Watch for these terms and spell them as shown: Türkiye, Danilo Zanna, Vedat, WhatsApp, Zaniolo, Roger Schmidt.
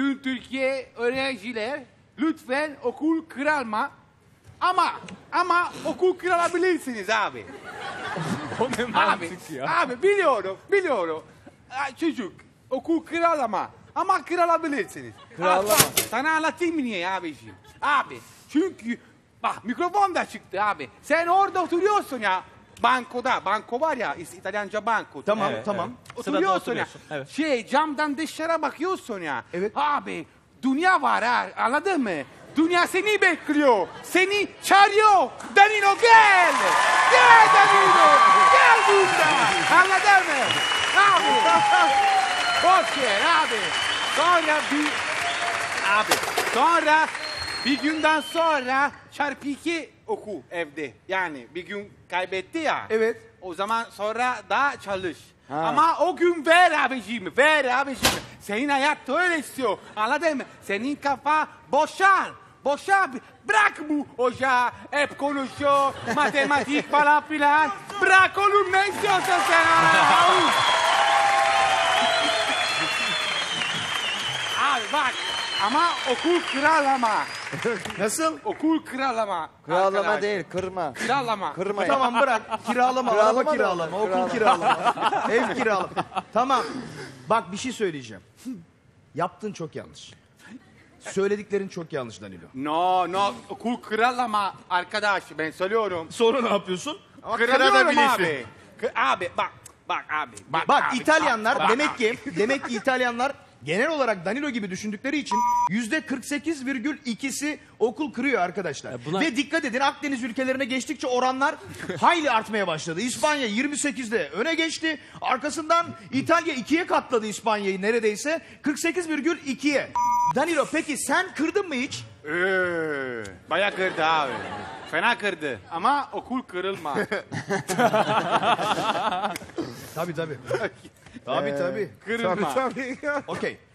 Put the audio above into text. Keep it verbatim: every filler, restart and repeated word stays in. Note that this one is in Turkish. bütün Türkiye öğrenciler lütfen okul kırılma. Ama ama okul kırılabilirsiniz abi. Abi, abi biliyorum, biliyorum. Çocuk okul kırılma. Ama kırılabilirsiniz. Kırılma. Sana anlatayım mı niye abiciğim? Abi çünkü bak mikrofon da çıktı abi. Sen orada oturuyorsun ya. Bankoda, banko var ya, İtalyanca banko. Tamam, evet, tamam. Evet. Oturuyorsun, oturuyorsun ya. Evet. Şey, camdan dışarı bakıyorsun ya. Evet. Abi, dünya var ha, anladın mı? Dünya seni bekliyor, seni çağırıyor. Danilo gel! Gel Danilo! Gel burada! Anladın mı? Abi! Boş ver abi! Sonra bir... Abi, sonra... Bir günden sonra çarpı iki oku evde. Yani bir gün kaybetti ya. Evet. O zaman sonra da çalış. Ha. Ama o gün ver abiciğim, ver abiciğim. Senin hayat öyle istiyor. Anladın mı? Senin kafa boşal, boşal. Bırak bu hoca, hep konuşuyor, matematik falan filan. Bırak oğlum, ne istiyorsun sen? Abi bak. Ama okul kırılma. Nasıl? Okul kırılma. Kırılma değil, kırma. Kırılma. Kırma. Tamam bırak. Kiralama. Kiralama, kiralama. Okul kiralama. Ev kiralama. Tamam. Bak bir şey söyleyeceğim. Yaptın çok yanlış. Söylediklerin çok yanlış Danilo. No, no. Okul kırılma arkadaş. Ben söylüyorum. Sonra ne yapıyorsun? Kırılabilirsin. Abi. Abi bak. Bak abi. Bak, bak abi, İtalyanlar bak, demek ki abi. Demek ki İtalyanlar genel olarak Danilo gibi düşündükleri için yüzde kırk sekiz virgül iki'si okul kırıyor arkadaşlar. Buna... Ve dikkat edin, Akdeniz ülkelerine geçtikçe oranlar hayli artmaya başladı. İspanya yirmi sekiz'de öne geçti. Arkasından İtalya ikiye katladı İspanya'yı neredeyse. kırk sekiz virgül iki'ye. Danilo peki sen kırdın mı hiç? Ee, bayağı kırdı abi. Fena kırdı ama okul kırılma. Tabii tabii. Tabii ee, tabii. Kırılma. Tabii. Okey.